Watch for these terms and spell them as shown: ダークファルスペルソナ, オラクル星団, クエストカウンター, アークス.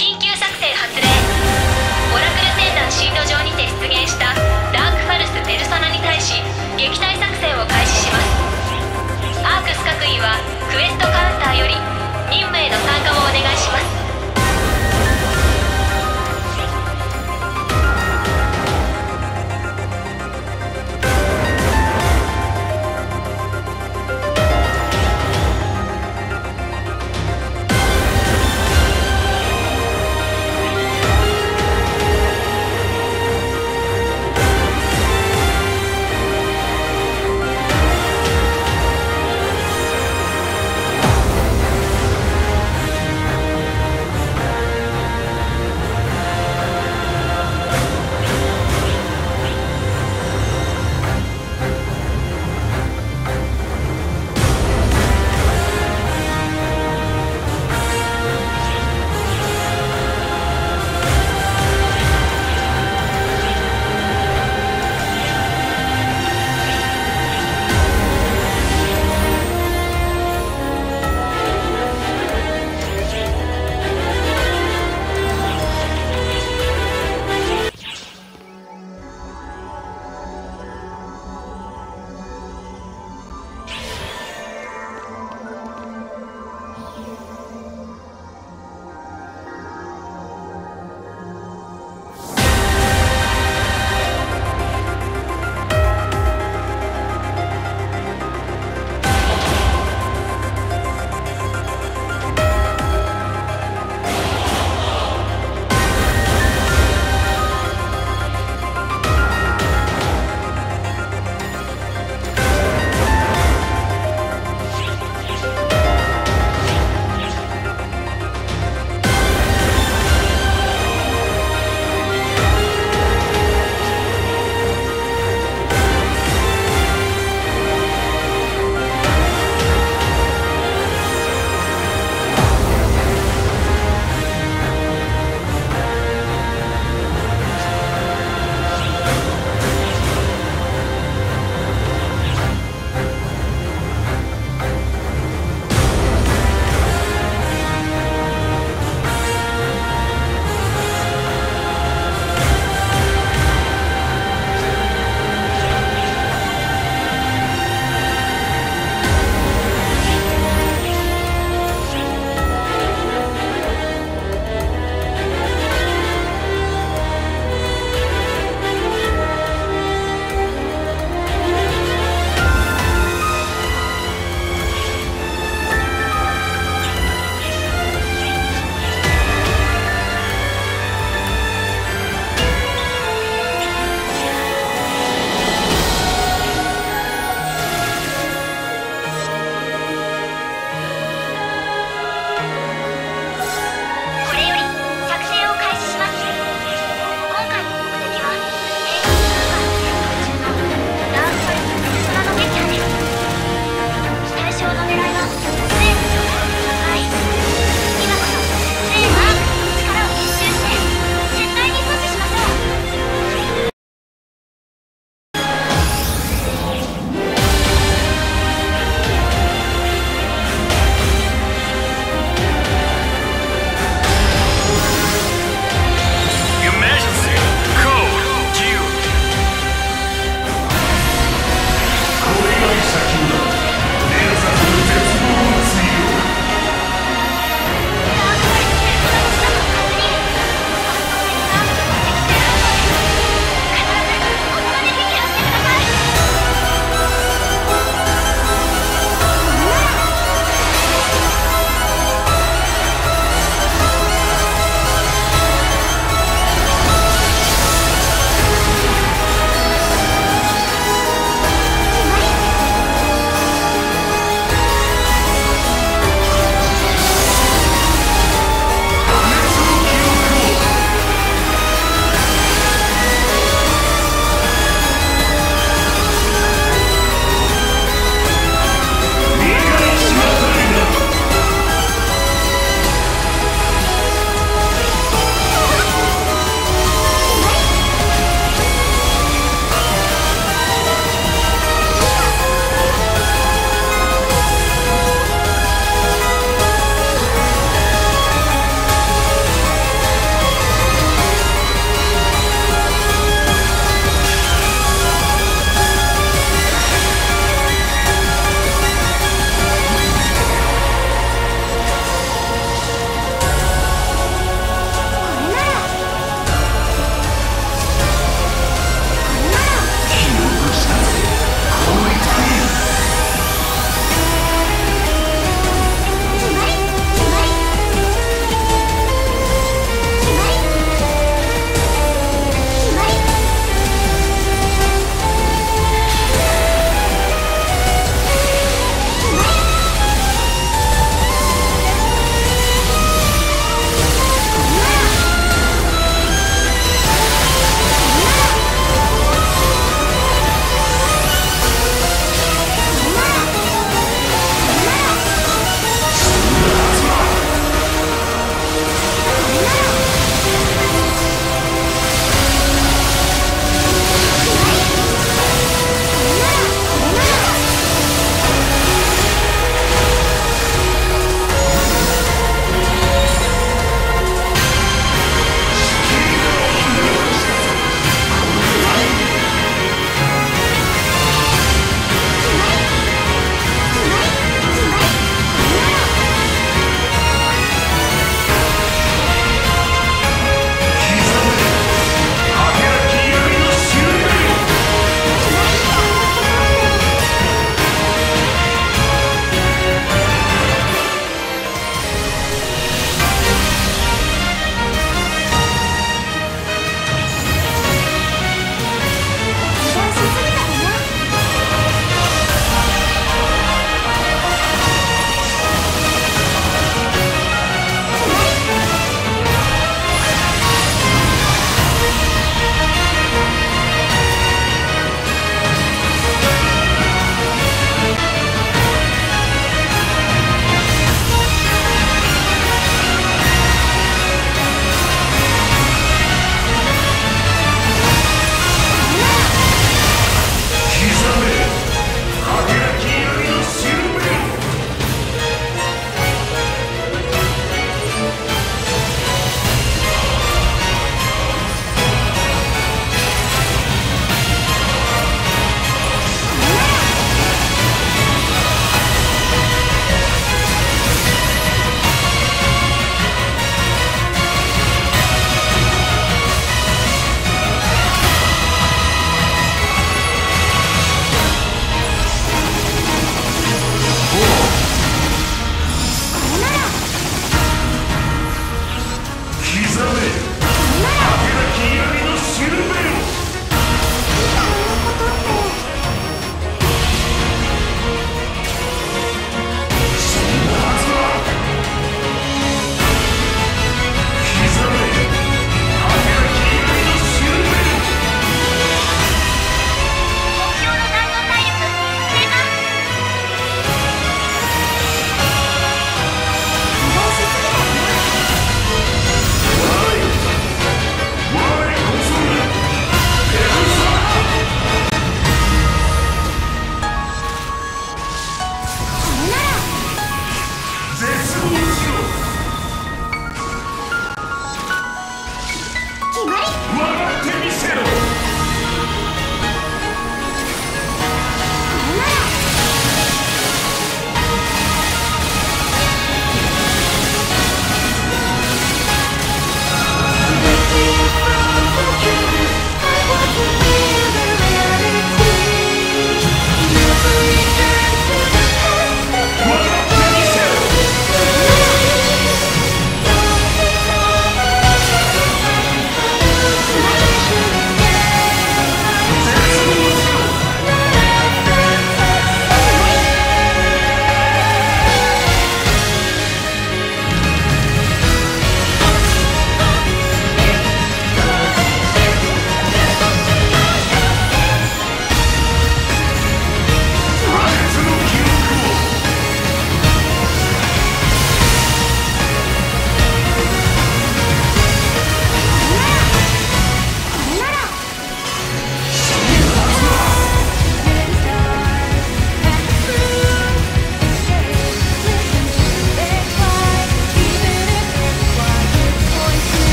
緊急作戦発令。オラクル星団進路上にて出現したダークファルスペルソナに対し撃退作戦を開始します。アークス各位はクエストカウンターより任務への参加をお願いします。